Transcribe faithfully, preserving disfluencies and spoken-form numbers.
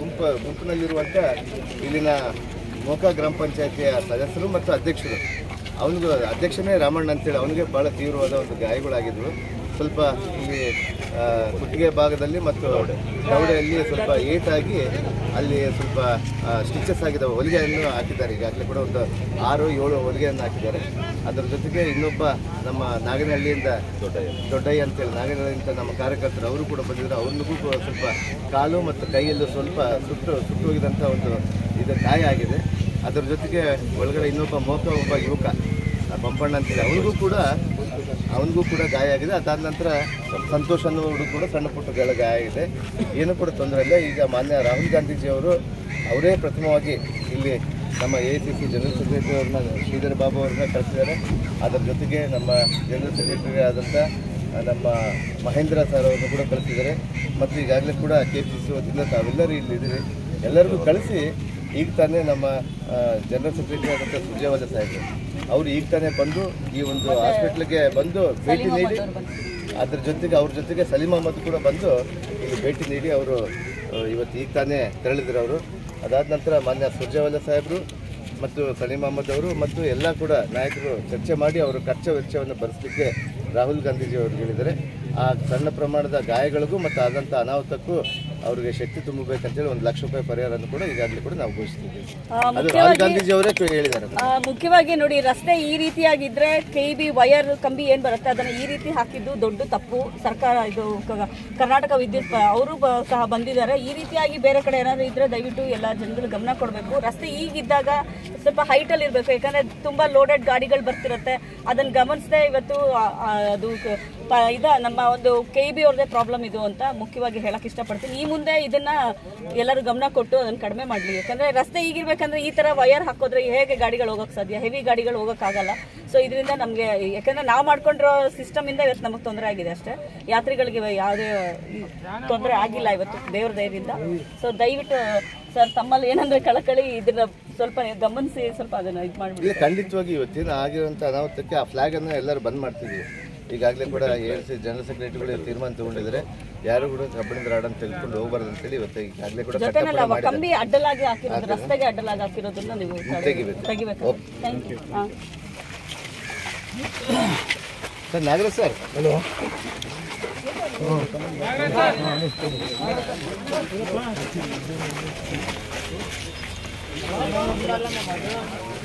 ಗುಂಪು ಗುಂಪಿನಲ್ಲಿರುವಂಥ ಇಲ್ಲಿನ ಮೋಕ ಗ್ರಾಮ ಪಂಚಾಯತಿಯ ಸದಸ್ಯರು ಮತ್ತು ಅಧ್ಯಕ್ಷರು, ಅವನಿಗೂ ಅಧ್ಯಕ್ಷನೇ ರಾಮಣ್ಣ ಅಂತೇಳಿ ಅವನಿಗೆ ಭಾಳ ತೀವ್ರವಾದ ಒಂದು ಗಾಯಗಳಾಗಿದ್ದವು. ಸ್ವಲ್ಪ ಇಲ್ಲಿ ಕುತ್ತಿಗೆ ಭಾಗದಲ್ಲಿ ಮತ್ತು ದವಡೆಯಲ್ಲಿ ಸ್ವಲ್ಪ ಏಟಾಗಿ ಅಲ್ಲಿ ಸ್ವಲ್ಪ ಸ್ಟಿಚಸ್ ಆಗಿದ್ದಾವೆ, ಹೊಲಿಗೆಯನ್ನು ಹಾಕಿದ್ದಾರೆ. ಈಗಾಗಲೇ ಕೂಡ ಒಂದು ಆರು ಏಳು ಹೊಲಿಗೆಯನ್ನು ಹಾಕಿದ್ದಾರೆ. ಅದರ ಜೊತೆಗೆ ಇನ್ನೊಬ್ಬ ನಮ್ಮ ನಾಗನಹಳ್ಳಿಯಿಂದ ದೊಡ್ಡಯ್ಯ ಅಂತೇಳಿ ನಾಗನಹಳ್ಳಿಯಿಂದ ನಮ್ಮ ಕಾರ್ಯಕರ್ತರು ಅವರು ಕೂಡ ಬಂದಿದ್ದರು. ಅವ್ರಿಗೂ ಸ್ವಲ್ಪ ಕಾಲು ಮತ್ತು ಕೈಯಲ್ಲೂ ಸ್ವಲ್ಪ ಸುಟ್ಟು ಸುಟ್ಟು ಹೋಗಿದಂಥ ಒಂದು ಇದು ಗಾಯ ಆಗಿದೆ. ಅದರ ಜೊತೆಗೆ ಒಳಗಡೆ ಇನ್ನೊಬ್ಬ ಮೋಕ ಒಬ್ಬ ಯುವಕ ಬಂಪಣ್ಣ ಅಂತೇಳಿ ಅವನಿಗೂ ಕೂಡ ಅವನಿಗೂ ಕೂಡ ಗಾಯ ಆಗಿದೆ. ಅದಾದ ನಂತರ ಸಂತೋಷ್ ಅನ್ನೋರು ಕೂಡ ಸಣ್ಣ ಪುಟ್ಟ ಗಾಯ ಆಗಿದೆ. ಏನೂ ಕೂಡ ತೊಂದರೆ ಇಲ್ಲ. ಈಗ ಮಾನ್ಯ ರಾಹುಲ್ ಗಾಂಧೀಜಿಯವರು ಅವರೇ ಪ್ರಥಮವಾಗಿ ಇಲ್ಲಿ ನಮ್ಮ A C C general secretary ಅವ್ರನ್ನ ಶ್ರೀಧರ್ ಬಾಬು ಅವ್ರನ್ನ ಕಳಿಸಿದ್ದಾರೆ. ಅದರ ಜೊತೆಗೆ ನಮ್ಮ ಜನರಲ್ ಸೆಕ್ರೆಟರಿ ಆದಂಥ ನಮ್ಮ ಮಹೇಂದ್ರ ಸರ್ ಅವ್ರನ್ನ ಕೂಡ ಕಳಿಸಿದ್ದಾರೆ. ಮತ್ತು ಈಗಾಗಲೇ ಕೂಡ ಕೆ ಪಿ ಸಿ ವತಿಯಿಂದ ತಾವೆಲ್ಲರೂ ಇಲ್ಲಿ ಇದ್ದೀವಿ, ಎಲ್ಲರಿಗೂ ಕಳಿಸಿ ಈಗ ತಾನೇ ನಮ್ಮ ಜನರಲ್ ಸೆಕ್ರೆಟರಿ ಆದಂಥ ಸುರ್ಜೇವಾಲ ಸಾಹೇಬರು ಅವರು ಈಗ ತಾನೇ ಬಂದು ಈ ಒಂದು ಹಾಸ್ಪಿಟ್ಲಿಗೆ ಬಂದು ಭೇಟಿ ನೀಡಿ, ಅದ್ರ ಜೊತೆಗೆ ಅವ್ರ ಜೊತೆಗೆ ಸಲೀಮ್ ಅಹಮದ್ ಕೂಡ ಬಂದು ಇಲ್ಲಿ ಭೇಟಿ ನೀಡಿ ಅವರು ಇವತ್ತು ಈಗ ತಾನೇ ತೆರಳಿದ್ರು ಅವರು. ಅದಾದ ನಂತರ ಮಾನ್ಯ ಸುರ್ಜೇವಾಲ ಸಾಹೇಬರು ಮತ್ತು ಸಲೀಮ್ ಅಹಮದ್ ಅವರು ಮತ್ತು ಎಲ್ಲ ಕೂಡ ನಾಯಕರು ಚರ್ಚೆ ಮಾಡಿ ಅವರು ಖರ್ಚ ವೆಚ್ಚವನ್ನು ಭರಿಸಲಿಕ್ಕೆ ರಾಹುಲ್ ಗಾಂಧೀಜಿ ಅವರು ಹೇಳಿದ್ದಾರೆ. ಆ ಸಣ್ಣ ಪ್ರಮಾಣದ ಗಾಯಗಳಿಗೂ ಮತ್ತು ಆದಂಥ ಅನಾಹುತಕ್ಕೂ ಅವರಿಗೆ ಶಕ್ತಿ ತುಂಬಬೇಕಂತೇಳಿ ಒಂದು ಲಕ್ಷ ರೂಪಾಯಿ ಪರಿಹಾರವನ್ನು ಕೂಡ ಈಗಾಗಲೇ ಕೂಡ ನಾವು ಘೋಷಿಸಿದ್ದೀವಿ. ರಾಹುಲ್ ಗಾಂಧೀಜಿ ಅವರೇ ಹೇಳಿದ್ದಾರೆ. ಮುಖ್ಯವಾಗಿ ನೋಡಿ, ರಸ್ತೆ ಈ ರೀತಿಯಾಗಿದ್ರೆ ಕೆ ಬಿ ವೈರ್ ಕಂಬಿ ಏನು ಬರುತ್ತೆ ಅದನ್ನು ಈ ರೀತಿ ಹಾಕಿದ್ದು ದೊಡ್ಡ ತಪ್ಪು. ಸರ್ಕಾರ ಇದು ಕರ್ನಾಟಕ ವಿದ್ಯುತ್ ಅವರು ಸಹ ಬಂದಿದ್ದಾರೆ. ಈ ರೀತಿಯಾಗಿ ಬೇರೆ ಕಡೆ ಏನಾದರೂ ಇದ್ರೆ ದಯವಿಟ್ಟು ಎಲ್ಲ ಜನಗಳು ಗಮನ ಕೊಡಬೇಕು. ರಸ್ತೆ ಈಗಿದ್ದಾಗ ಸ್ವಲ್ಪ ಹೈಟಲ್ಲಿ ಇರಬೇಕು, ಯಾಕಂದರೆ ತುಂಬ ಲೋಡೆಡ್ ಗಾಡಿಗಳು ಬರ್ತಿರುತ್ತೆ. ಅದನ್ನು ಗಮನಿಸದೆ ಇವತ್ತು ಅದು ಇದ ನಮ್ಮ ಒಂದು ಕೆ ಬಿ ಅವ್ರದ್ದೇ ಪ್ರಾಬ್ಲಮ್ ಇದು ಅಂತ ಮುಖ್ಯವಾಗಿ ಹೇಳಕ್ಕೆ ಇಷ್ಟಪಡ್ತೀನಿ. ಈ ಮುಂದೆ ಇದನ್ನು ಎಲ್ಲರೂ ಗಮನ ಕೊಟ್ಟು ಅದನ್ನು ಕಡಿಮೆ ಮಾಡಲಿ. ಯಾಕಂದರೆ ರಸ್ತೆ ಈಗಿರ್ಬೇಕಂದ್ರೆ ಈ ಥರ ವೈರ್ ಹಾಕೋದ್ರೆ ಹೇಗೆ ಗಾಡಿಗಳು ಹೋಗೋಕ್ಕೆ ಸಾಧ್ಯ? ಹೆವಿ ಗಾಡಿಗಳು ಹೋಗೋಕ್ಕಾಗಲ್ಲ. ಸೊ ಇದರಿಂದ ನಮಗೆ, ಯಾಕಂದರೆ ನಾವು ಮಾಡ್ಕೊಂಡಿರೋ ಸಿಸ್ಟಮಿಂದ ಇವತ್ತು ನಮಗೆ ತೊಂದರೆ ಆಗಿದೆ ಅಷ್ಟೇ. ಯಾತ್ರಿಗಳಿಗೆ ಯಾವುದೇ ತೊಂದರೆ ಆಗಿಲ್ಲ ಇವತ್ತು ದೇವ್ರ ದಯದಿಂದ. ಸೊ ದಯವಿಟ್ಟು ಸರ್ ತಮ್ಮಲ್ಲಿ ಏನಂದ್ರೆ ಕಳಕಳಿ ಇದನ್ನ ಸ್ವಲ್ಪ ಗಮನಿಸಿ ಸ್ವಲ್ಪ ಅದನ್ನ ಇದು ಮಾಡ್ಬಿಡಿ. ಖಂಡಿತವಾಗಿ ಇವತ್ತಿನ ಆಗಿರುವಂಥ ಅನಾಹುತಕ್ಕೆ ಆ ಫ್ಲಾಗ್ ಅನ್ನು ಎಲ್ಲರೂ ಬಂದ್ ಮಾಡ್ತಿದ್ವಿ. ಈಗಾಗಲೇ ಕೂಡ ಎಸಿ ಜನರಲ್ ಸೆಕ್ರೆಟರಿಗಳು ತೀರ್ಮಾನ ತಗೊಂಡಿದ್ದಾರೆ, ಯಾರು ಕೂಡ ಕಬ್ಬಿಣದ ರಾಡನ್ನು ತೆಗೆದುಕೊಂಡು ಹೋಗಬಾರ್ದು ಅಂತೇಳಿ ಇವತ್ತು ಈಗಾಗಲೇ ಕೂಡ ಕಂಬಿ ಅಡ್ಡಲಾಗಿ ಹಾಕಿರೋದು, ರಸ್ತೆಗೆ ಅಡ್ಡಲಾಗಿ ಹಾಕಿರೋದನ್ನ ನೀವು ತೆಗಿಬೇಕು. Sir Nagaraj sir, hello